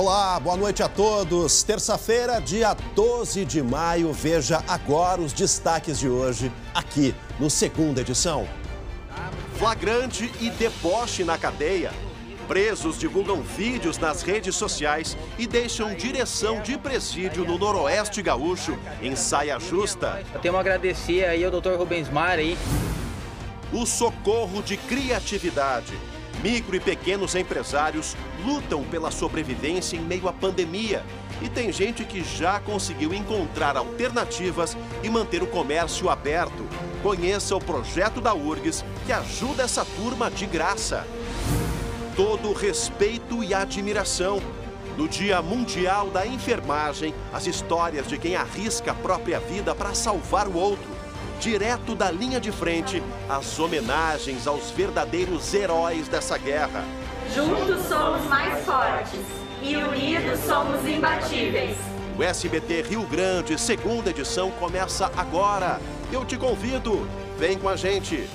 Olá, boa noite a todos. Terça-feira, dia 12 de maio. Veja agora os destaques de hoje, aqui no Segunda Edição. Flagrante e deboche na cadeia. Presos divulgam vídeos nas redes sociais e deixam direção de presídio no Noroeste Gaúcho, em saia justa. Eu tenho a agradecer aí ao Dr. Rubens Mara aí. O socorro de criatividade. Micro e pequenos empresários lutam pela sobrevivência em meio à pandemia. E tem gente que já conseguiu encontrar alternativas e manter o comércio aberto. Conheça o projeto da UFRGS, que ajuda essa turma de graça. Todo respeito e admiração. No Dia Mundial da Enfermagem, as histórias de quem arrisca a própria vida para salvar o outro. Direto da linha de frente, as homenagens aos verdadeiros heróis dessa guerra. Juntos somos mais fortes e unidos somos imbatíveis. O SBT Rio Grande, segunda edição, começa agora. Eu te convido, vem com a gente. .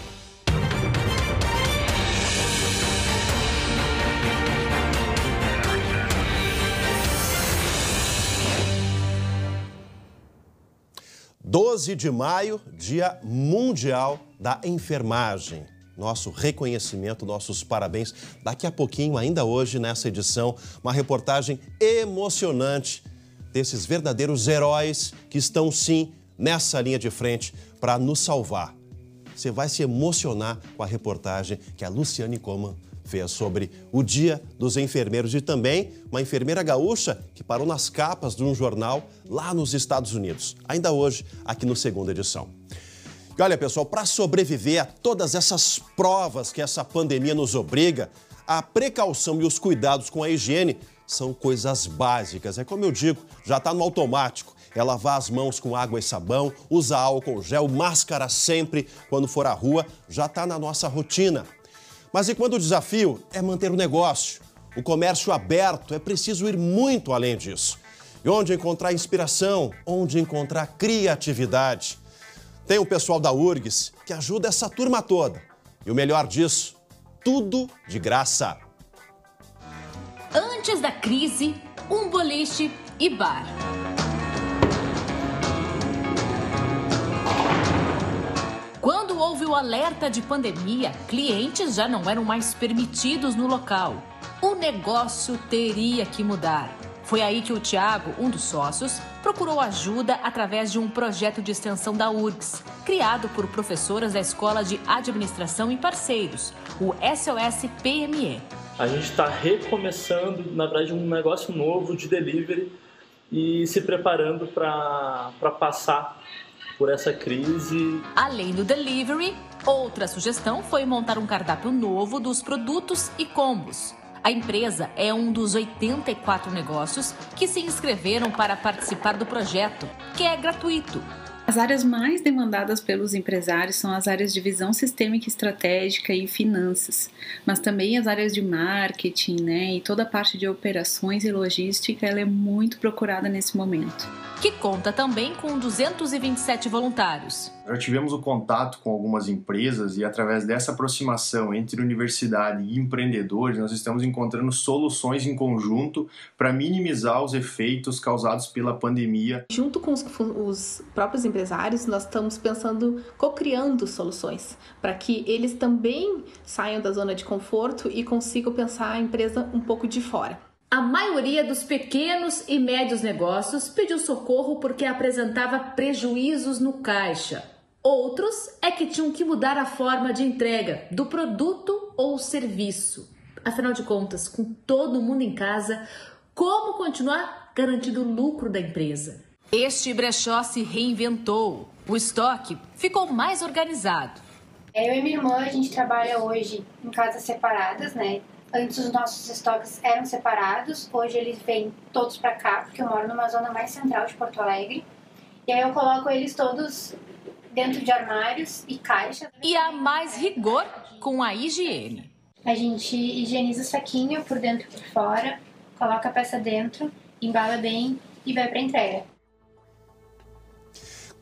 12 de maio, Dia Mundial da Enfermagem. Nosso reconhecimento, nossos parabéns. Daqui a pouquinho, ainda hoje, nessa edição, uma reportagem emocionante desses verdadeiros heróis que estão, sim, nessa linha de frente para nos salvar. Você vai se emocionar com a reportagem que a Luciane Coma fez sobre o Dia dos Enfermeiros e também uma enfermeira gaúcha que parou nas capas de um jornal lá nos Estados Unidos. Ainda hoje, aqui no Segunda Edição. E olha, pessoal, para sobreviver a todas essas provas que essa pandemia nos obriga, a precaução e os cuidados com a higiene são coisas básicas. É como eu digo, já está no automático. É lavar as mãos com água e sabão, usar álcool gel, máscara sempre quando for à rua, já está na nossa rotina. Mas e quando o desafio é manter o negócio, o comércio aberto, é preciso ir muito além disso. E onde encontrar inspiração, onde encontrar criatividade. Tem o pessoal da UFRGS que ajuda essa turma toda. E o melhor disso, tudo de graça. Antes da crise, um boliche e bar. Quando houve o alerta de pandemia, clientes já não eram mais permitidos no local. O negócio teria que mudar. Foi aí que o Thiago, um dos sócios, procurou ajuda através de um projeto de extensão da UFRGS, criado por professoras da Escola de Administração e Parceiros, o SOS PME. A gente está recomeçando, na verdade, um negócio novo de delivery e se preparando para passar por essa crise. Além do delivery, outra sugestão foi montar um cardápio novo dos produtos e combos. A empresa é um dos 84 negócios que se inscreveram para participar do projeto, que é gratuito. As áreas mais demandadas pelos empresários são as áreas de visão sistêmica estratégica e finanças, mas também as áreas de marketing, né? E toda a parte de operações e logística, ela é muito procurada nesse momento. Que conta também com 227 voluntários. Já tivemos o contato com algumas empresas e através dessa aproximação entre universidade e empreendedores, nós estamos encontrando soluções em conjunto para minimizar os efeitos causados pela pandemia. Junto com os próprios empresários, nós estamos pensando, co-criando soluções para que eles também saiam da zona de conforto e consigam pensar a empresa um pouco de fora. A maioria dos pequenos e médios negócios pediu socorro porque apresentava prejuízos no caixa. Outros é que tinham que mudar a forma de entrega do produto ou serviço. Afinal de contas, com todo mundo em casa, como continuar garantindo o lucro da empresa? Este brechó se reinventou. O estoque ficou mais organizado. Eu e minha irmã, a gente trabalha hoje em casas separadas, né? Antes os nossos estoques eram separados, hoje eles vêm todos para cá, porque eu moro numa zona mais central de Porto Alegre. E aí eu coloco eles todos dentro de armários e caixas. E há mais rigor com a higiene. A gente higieniza o saquinho por dentro e por fora, coloca a peça dentro, embala bem e vai para entrega.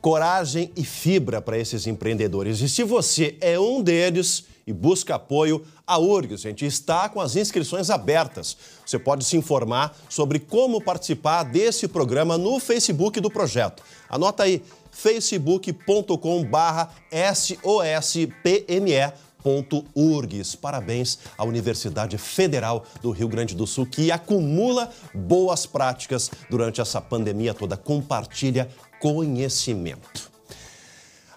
Coragem e fibra para esses empreendedores. E se você é um deles, e busca apoio à URGS. A gente está com as inscrições abertas. Você pode se informar sobre como participar desse programa no Facebook do projeto. Anota aí, facebook.com/sospme.urgs. Parabéns à Universidade Federal do Rio Grande do Sul, que acumula boas práticas durante essa pandemia toda. Compartilha conhecimento.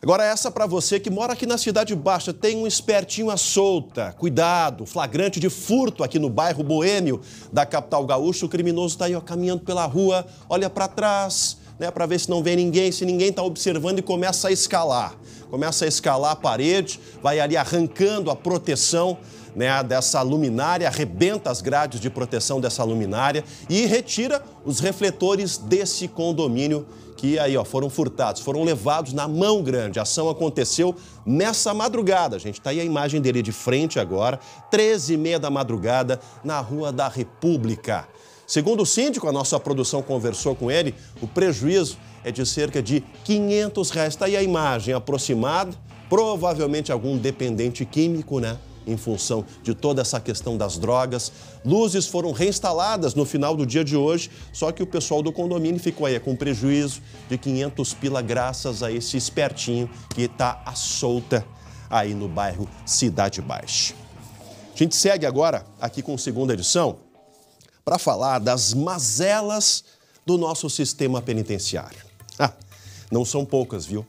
Agora essa para você que mora aqui na Cidade Baixa. Tem um espertinho à solta. Cuidado, flagrante de furto aqui no bairro Boêmio da capital gaúcha. O criminoso está aí, ó, caminhando pela rua, olha para trás, né, para ver se não vem ninguém, se ninguém está observando, e começa a escalar. Começa a escalar a parede, vai ali arrancando a proteção, né, dessa luminária, arrebenta as grades de proteção dessa luminária e retira os refletores desse condomínio que aí, ó, foram furtados, foram levados na mão grande. A ação aconteceu nessa madrugada, gente. Tá aí a imagem dele de frente agora, 13h30 da madrugada, na Rua da República. Segundo o síndico, a nossa produção conversou com ele, o prejuízo é de cerca de R$500. Está aí a imagem aproximada, provavelmente algum dependente químico, né? Em função de toda essa questão das drogas. Luzes foram reinstaladas no final do dia de hoje, só que o pessoal do condomínio ficou aí com prejuízo de R$500 graças a esse espertinho que está à solta aí no bairro Cidade Baixa. A gente segue agora aqui com a segunda edição, para falar das mazelas do nosso sistema penitenciário. Ah, não são poucas, viu?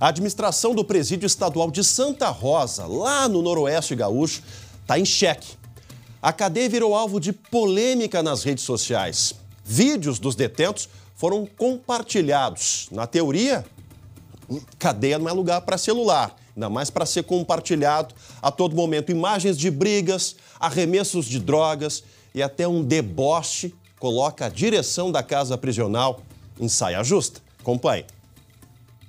A administração do presídio estadual de Santa Rosa, lá no noroeste gaúcho, está em xeque. A cadeia virou alvo de polêmica nas redes sociais. Vídeos dos detentos foram compartilhados. Na teoria, cadeia não é lugar para celular, ainda mais para ser compartilhado a todo momento. Imagens de brigas, arremessos de drogas e até um deboche coloca a direção da casa prisional em saia justa. Acompanhe.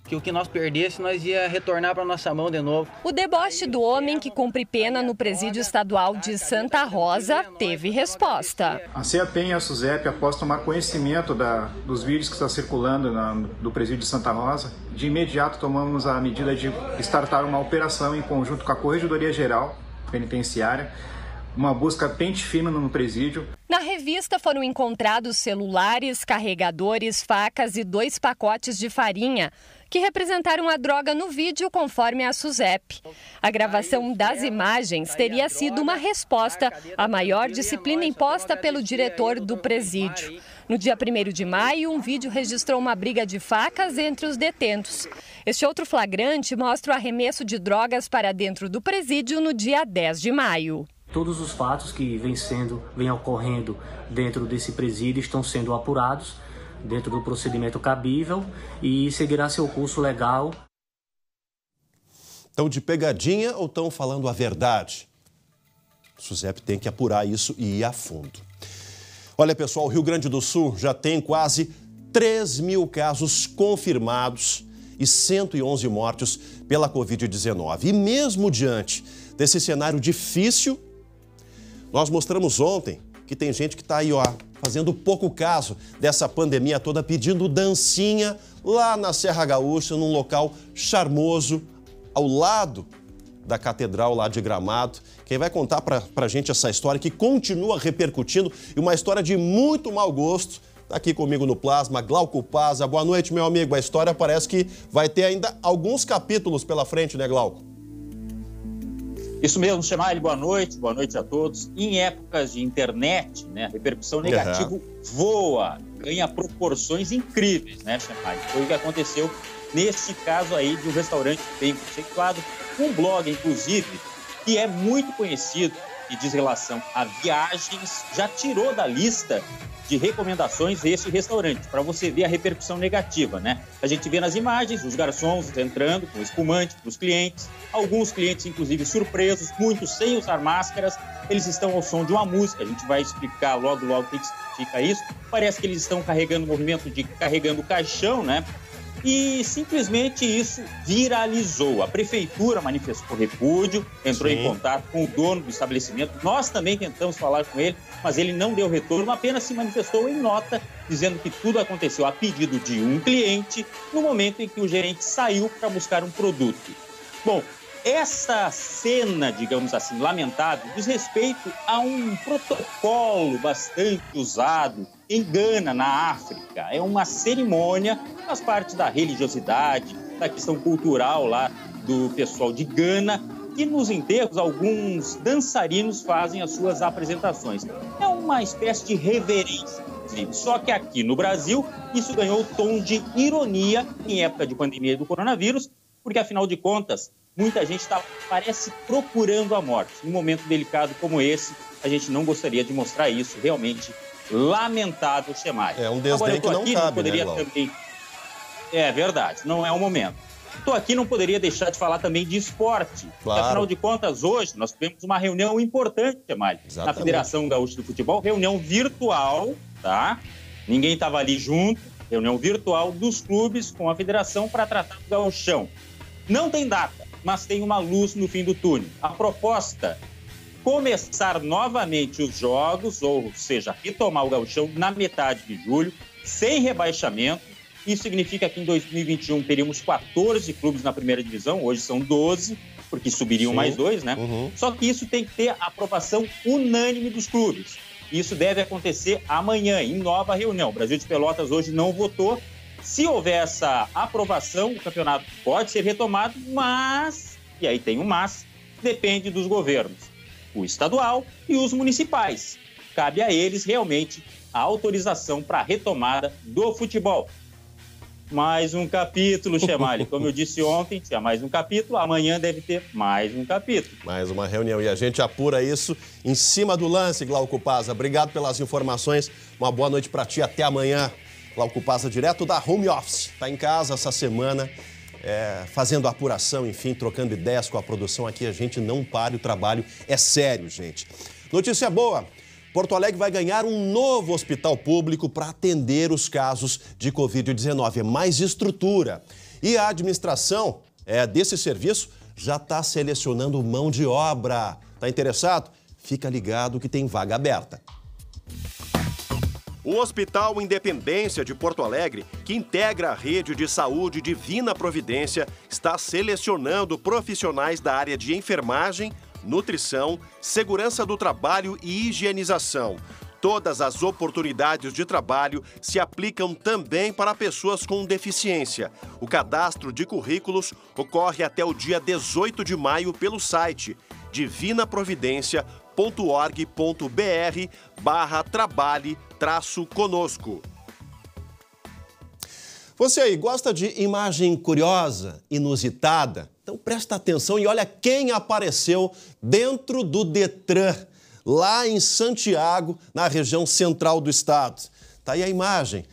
Que o que nós perdesse, nós ia retornar para nossa mão de novo. O deboche do homem que cumpre pena no presídio estadual de Santa Rosa teve resposta. A CEAPEN e a SUSEP, após tomar conhecimento dos vídeos que estão circulando do presídio de Santa Rosa, de imediato tomamos a medida de startar uma operação em conjunto com a Corregedoria Geral Penitenciária, uma busca pente fino no presídio. Na revista foram encontrados celulares, carregadores, facas e 2 pacotes de farinha, que representaram a droga no vídeo, conforme a SUSEP. A gravação das imagens teria sido uma resposta à maior disciplina imposta pelo diretor do presídio. No dia 1º de maio, um vídeo registrou uma briga de facas entre os detentos. Este outro flagrante mostra o arremesso de drogas para dentro do presídio no dia 10 de maio. Todos os fatos que vêm ocorrendo dentro desse presídio estão sendo apurados dentro do procedimento cabível e seguirá seu curso legal. Estão de pegadinha ou estão falando a verdade? O SUSEP tem que apurar isso e ir a fundo. Olha, pessoal, o Rio Grande do Sul já tem quase 3.000 casos confirmados e 111 mortes pela Covid-19. E mesmo diante desse cenário difícil, nós mostramos ontem que tem gente que está aí, ó, fazendo pouco caso dessa pandemia toda, pedindo dancinha lá na Serra Gaúcha, num local charmoso, ao lado da Catedral lá de Gramado. Quem vai contar pra gente essa história que continua repercutindo e uma história de muito mau gosto, tá aqui comigo no Plasma, Glauco Paz. Boa noite, meu amigo. A história parece que vai ter ainda alguns capítulos pela frente, né, Glauco? Isso mesmo, Chamar, boa noite a todos. Em épocas de internet, né, a repercussão negativa voa, ganha proporções incríveis, né, Chamar? Foi o que aconteceu nesse caso aí de um restaurante bem conceituado, um blog, inclusive, que é muito conhecido e diz relação a viagens, já tirou da lista de recomendações esse restaurante, para você ver a repercussão negativa, né? A gente vê nas imagens os garçons entrando com espumante para os clientes, alguns clientes, inclusive, surpresos, muitos sem usar máscaras, eles estão ao som de uma música, a gente vai explicar logo o que significa isso, parece que eles estão carregando o movimento de carregando o caixão, né? E simplesmente isso viralizou. A prefeitura manifestou repúdio, entrou em contato com o dono do estabelecimento. Nós também tentamos falar com ele, mas ele não deu retorno, apenas se manifestou em nota, dizendo que tudo aconteceu a pedido de um cliente no momento em que o gerente saiu para buscar um produto. Bom, Essa cena, digamos assim, lamentável, diz respeito a um protocolo bastante usado em Gana, na África. É uma cerimônia que faz parte da religiosidade, da questão cultural lá do pessoal de Gana, e nos enterros alguns dançarinos fazem as suas apresentações. É uma espécie de reverência. Só que aqui no Brasil, isso ganhou tom de ironia em época de pandemia do coronavírus, porque, afinal de contas, muita gente parece procurando a morte. Num momento delicado como esse, a gente não gostaria de mostrar isso. Realmente lamentável, Xemari. É um desdém que não cabe, não poderia, né, também... É verdade, não é o momento. Estou aqui, não poderia deixar de falar também de esporte. Claro. Afinal de contas, hoje nós tivemos uma reunião importante, Xemari, na Federação Gaúcha do Futebol. Reunião virtual, tá? Ninguém estava ali junto. Reunião virtual dos clubes com a federação para tratar do gauchão. Não tem data, mas tem uma luz no fim do túnel. A proposta, começar novamente os jogos, ou seja, retomar o gauchão na metade de julho, sem rebaixamento. Isso significa que em 2021 teríamos 14 clubes na primeira divisão, hoje são 12, porque subiriam mais 2, né? Uhum. Só que isso tem que ter a aprovação unânime dos clubes. Isso deve acontecer amanhã, em nova reunião. O Brasil de Pelotas hoje não votou. Se houver essa aprovação, o campeonato pode ser retomado, mas, e aí tem um mas, depende dos governos, o estadual e os municipais. Cabe a eles realmente a autorização para a retomada do futebol. Mais um capítulo, Xemali. Como eu disse ontem, tinha mais um capítulo. Amanhã deve ter mais um capítulo. Mais uma reunião. E a gente apura isso em cima do lance, Glauco Paz. Obrigado pelas informações. Uma boa noite para ti. Até amanhã. Glauco Paz, direto da Home Office. Está em casa essa semana, fazendo apuração, enfim, trocando ideias com a produção aqui. A gente não para, o trabalho é sério, gente. Notícia boa. Porto Alegre vai ganhar um novo hospital público para atender os casos de Covid-19. É mais estrutura. E a administração desse serviço já está selecionando mão de obra. Está interessado? Fica ligado que tem vaga aberta. O Hospital Independência de Porto Alegre, que integra a rede de saúde Divina Providência, está selecionando profissionais da área de enfermagem, nutrição, segurança do trabalho e higienização. Todas as oportunidades de trabalho se aplicam também para pessoas com deficiência. O cadastro de currículos ocorre até o dia 18 de maio pelo site divinaprovidencia.org.br/trabalhe-conosco. Você aí gosta de imagem curiosa, inusitada? Então presta atenção e olha quem apareceu dentro do Detran, lá em Santiago, na região central do estado. Tá aí a imagem,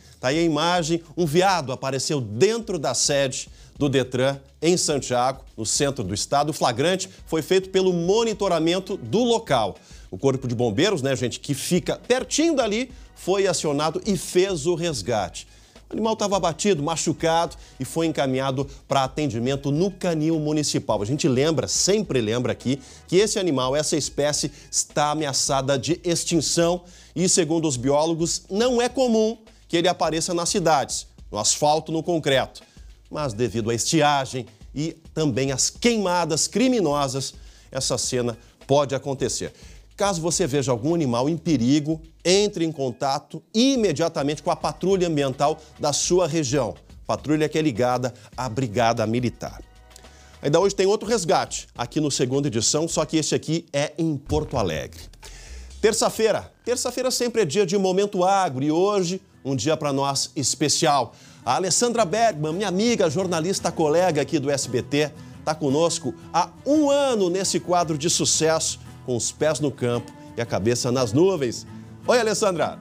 um veado apareceu dentro da sede do Detran em Santiago, no centro do estado. O flagrante foi feito pelo monitoramento do local. O corpo de bombeiros, né, gente, que fica pertinho dali, foi acionado e fez o resgate. O animal estava abatido, machucado e foi encaminhado para atendimento no canil municipal. A gente sempre lembra aqui que esse animal, essa espécie, está ameaçada de extinção e, segundo os biólogos, não é comum que ele apareça nas cidades, no asfalto, no concreto. Mas devido à estiagem e também às queimadas criminosas, essa cena pode acontecer. Caso você veja algum animal em perigo, entre em contato imediatamente com a patrulha ambiental da sua região. Patrulha que é ligada à Brigada Militar. Ainda hoje tem outro resgate aqui no 2ª edição, só que esse aqui é em Porto Alegre. Terça-feira. Terça-feira sempre é dia de Momento Agro e hoje um dia para nós especial. A Alessandra Bergman, minha amiga, jornalista, colega aqui do SBT, está conosco há um ano nesse quadro de sucesso, com os pés no campo e a cabeça nas nuvens. Oi, Alessandra!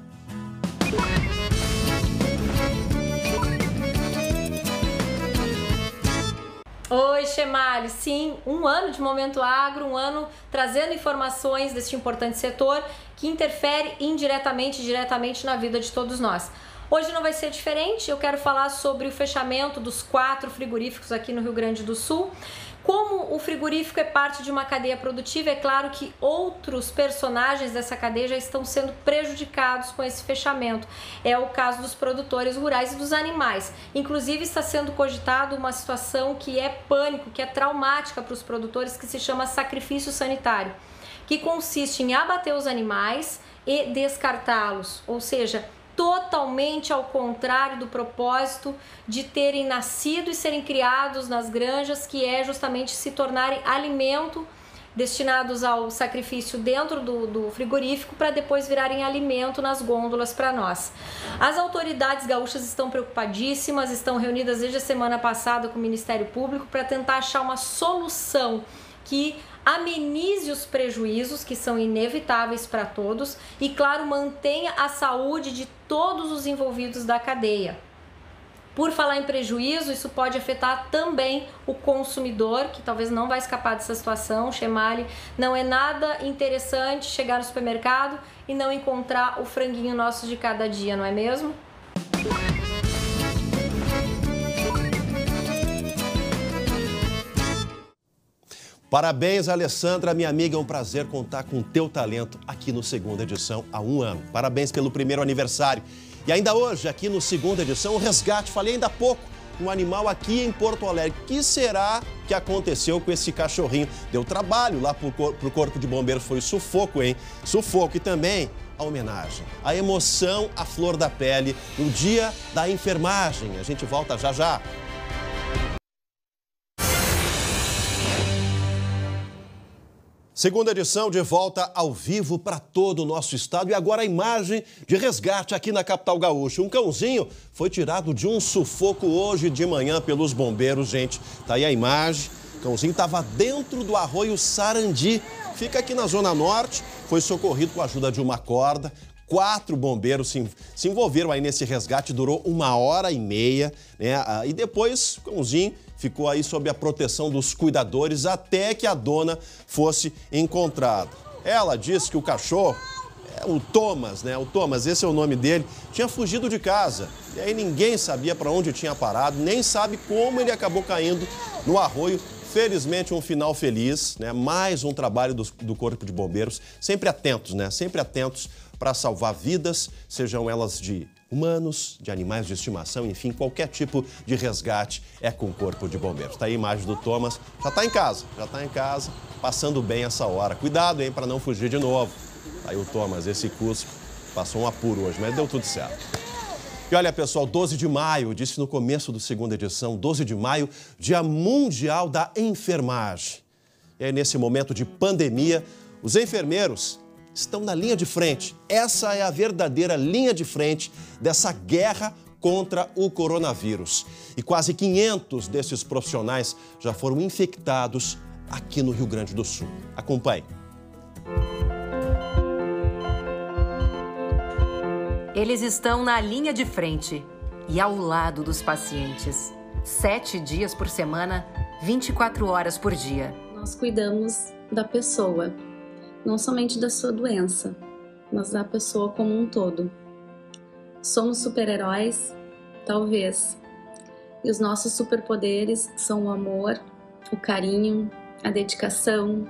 Oi, Xemari. Sim, um ano de Momento Agro, um ano trazendo informações deste importante setor que interfere indiretamente e diretamente na vida de todos nós. Hoje não vai ser diferente, eu quero falar sobre o fechamento dos 4 frigoríficos aqui no Rio Grande do Sul. Como o frigorífico é parte de uma cadeia produtiva, é claro que outros personagens dessa cadeia já estão sendo prejudicados com esse fechamento. É o caso dos produtores rurais e dos animais. Inclusive está sendo cogitado uma situação que é pânico, que é traumática para os produtores, que se chama sacrifício sanitário, que consiste em abater os animais e descartá-los, ou seja, totalmente ao contrário do propósito de terem nascido e serem criados nas granjas, que é justamente se tornarem alimento destinados ao sacrifício dentro do frigorífico para depois virarem alimento nas gôndolas para nós. As autoridades gaúchas estão preocupadíssimas, estão reunidas desde a semana passada com o Ministério Público para tentar achar uma solução que amenize os prejuízos que são inevitáveis para todos e, claro, mantenha a saúde de todos os envolvidos da cadeia. Por falar em prejuízo, isso pode afetar também o consumidor, que talvez não vai escapar dessa situação. Chemale, não é nada interessante chegar no supermercado e não encontrar o franguinho nosso de cada dia, não é mesmo? Parabéns, Alessandra, minha amiga, é um prazer contar com o teu talento aqui no Segunda Edição há um ano. Parabéns pelo primeiro aniversário. E ainda hoje, aqui no Segunda Edição, o resgate, falei ainda há pouco, um animal aqui em Porto Alegre. O que será que aconteceu com esse cachorrinho? Deu trabalho lá pro Corpo de Bombeiros, foi sufoco, hein? Sufoco. E também a homenagem, a emoção à flor da pele no Dia da Enfermagem. A gente volta já já. Segunda edição de volta ao vivo para todo o nosso estado e agora a imagem de resgate aqui na capital gaúcha. Um cãozinho foi tirado de um sufoco hoje de manhã pelos bombeiros, gente. Tá aí a imagem. O cãozinho estava dentro do arroio Sarandi, fica aqui na Zona Norte, foi socorrido com a ajuda de uma corda. 4 bombeiros se envolveram aí nesse resgate, durou 1h30, né? E depois o cãozinho ficou aí sob a proteção dos cuidadores até que a dona fosse encontrada. Ela disse que o cachorro, o Thomas, né? O Thomas, esse é o nome dele, tinha fugido de casa. E aí ninguém sabia para onde tinha parado, nem sabe como ele acabou caindo no arroio. Felizmente, um final feliz, né? Mais um trabalho do Corpo de Bombeiros, sempre atentos, né? Sempre atentos para salvar vidas, sejam elas de humanos, de animais de estimação, enfim, qualquer tipo de resgate é com o Corpo de Bombeiros. Tá aí a imagem do Thomas, já tá em casa, passando bem essa hora. Cuidado, hein, para não fugir de novo. Tá aí o Thomas, esse cusco, passou um apuro hoje, mas deu tudo certo. E olha, pessoal, 12 de maio, disse no começo do Segunda Edição, 12 de maio, Dia Mundial da Enfermagem. E aí, nesse momento de pandemia, os enfermeiros estão na linha de frente. Essa é a verdadeira linha de frente dessa guerra contra o coronavírus. E quase 500 desses profissionais já foram infectados aqui no Rio Grande do Sul. Acompanhe. Eles estão na linha de frente e ao lado dos pacientes. 7 dias por semana, 24 horas por dia. Nós cuidamos da pessoa. Não somente da sua doença, mas da pessoa como um todo. Somos super-heróis? Talvez. E os nossos superpoderes são o amor, o carinho, a dedicação,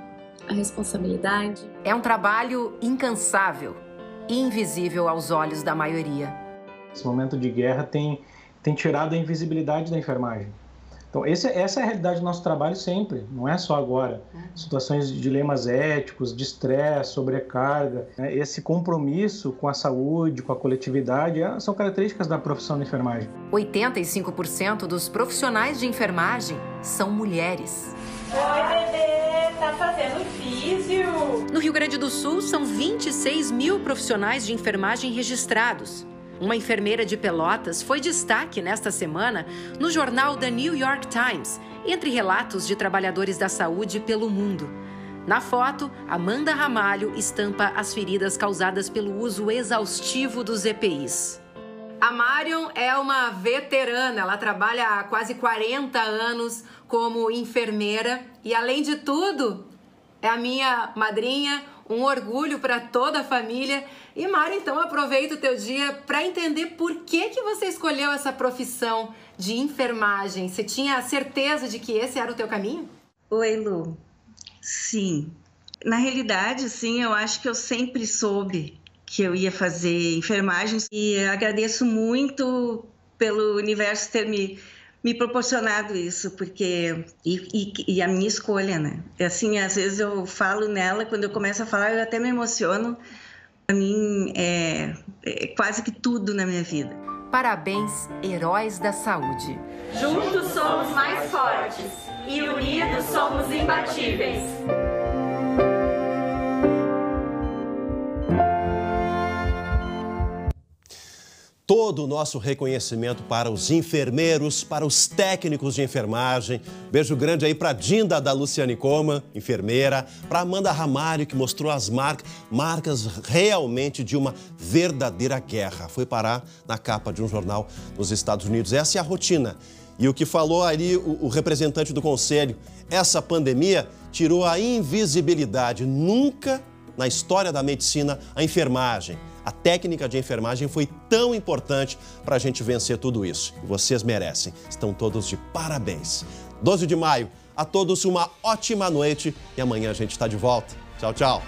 a responsabilidade. É um trabalho incansável, invisível aos olhos da maioria. Esse momento de guerra tem tirado a invisibilidade da enfermagem. Então, essa é a realidade do nosso trabalho sempre, não é só agora. Situações de dilemas éticos, de estresse, sobrecarga, né? Esse compromisso com a saúde, com a coletividade, são características da profissão da enfermagem. 85% dos profissionais de enfermagem são mulheres. Oi, bebê, tá fazendo físio? No Rio Grande do Sul, são 26 mil profissionais de enfermagem registrados. Uma enfermeira de Pelotas foi destaque nesta semana no jornal The New York Times, entre relatos de trabalhadores da saúde pelo mundo. Na foto, Amanda Ramalho estampa as feridas causadas pelo uso exaustivo dos EPIs. A Marion é uma veterana, ela trabalha há quase 40 anos como enfermeira e, além de tudo, é a minha madrinha, um orgulho para toda a família. E Mara, então aproveita o teu dia para entender por que que você escolheu essa profissão de enfermagem. Você tinha a certeza de que esse era o teu caminho? Oi, Lu. Sim. Na realidade, sim, eu acho que eu sempre soube que eu ia fazer enfermagem e agradeço muito pelo universo ter me proporcionado isso, porque e a minha escolha, né? Assim, às vezes eu falo nela, quando eu começo a falar, eu até me emociono. Para mim, é quase que tudo na minha vida. Parabéns, heróis da saúde. Juntos somos mais fortes e unidos somos imbatíveis. Todo o nosso reconhecimento para os enfermeiros, para os técnicos de enfermagem. Beijo grande aí para a Dinda da Luciane Coma, enfermeira, para Amanda Ramalho, que mostrou as marcas realmente de uma verdadeira guerra. Foi parar na capa de um jornal nos Estados Unidos. Essa é a rotina. E o que falou ali o representante do Conselho, essa pandemia tirou a invisibilidade. Nunca na história da medicina, a enfermagem. A técnica de enfermagem foi tão importante para a gente vencer tudo isso. E vocês merecem. Estão todos de parabéns. 12 de maio, a todos uma ótima noite e amanhã a gente está de volta. Tchau, tchau.